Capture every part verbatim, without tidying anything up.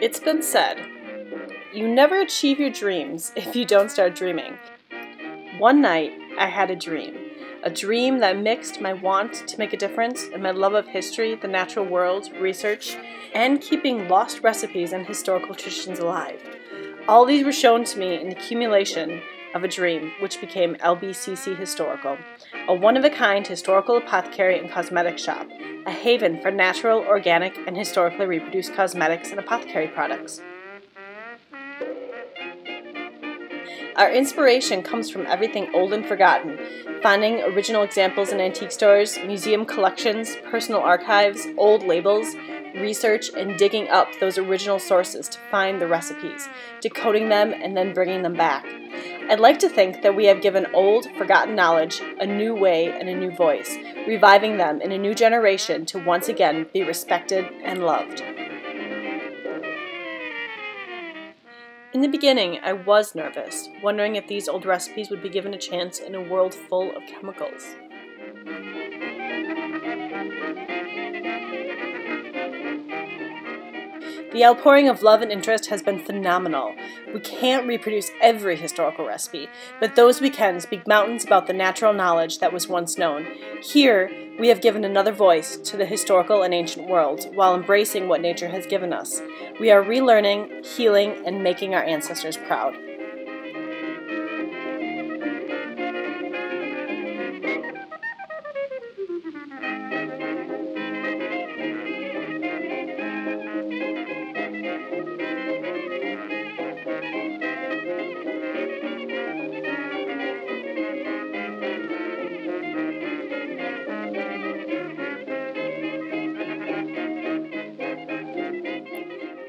It's been said, you never achieve your dreams if you don't start dreaming. One night, I had a dream. A dream that mixed my want to make a difference and my love of history, the natural world, research, and keeping lost recipes and historical traditions alive. All these were shown to me in the accumulation of a dream, which became L B C C Historical, a one-of-a-kind historical apothecary and cosmetic shop, a haven for natural, organic, and historically reproduced cosmetics and apothecary products. Our inspiration comes from everything old and forgotten, finding original examples in antique stores, museum collections, personal archives, old labels, research, and digging up those original sources to find the recipes, decoding them, and then bringing them back. I'd like to think that we have given old, forgotten knowledge a new way and a new voice, reviving them in a new generation to once again be respected and loved. In the beginning, I was nervous, wondering if these old recipes would be given a chance in a world full of chemicals. The outpouring of love and interest has been phenomenal. We can't reproduce every historical recipe, but those we can speak mountains about the natural knowledge that was once known. Here, we have given another voice to the historical and ancient worlds while embracing what nature has given us. We are relearning, healing, and making our ancestors proud.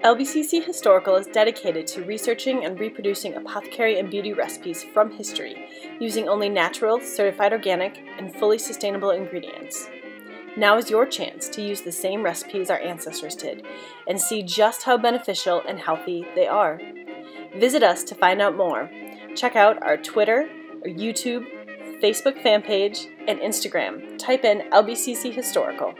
L B C C Historical is dedicated to researching and reproducing apothecary and beauty recipes from history, using only natural, certified organic, and fully sustainable ingredients. Now is your chance to use the same recipes our ancestors did, and see just how beneficial and healthy they are. Visit us to find out more. Check out our Twitter, our YouTube, Facebook fan page, and Instagram. Type in L B C C Historical.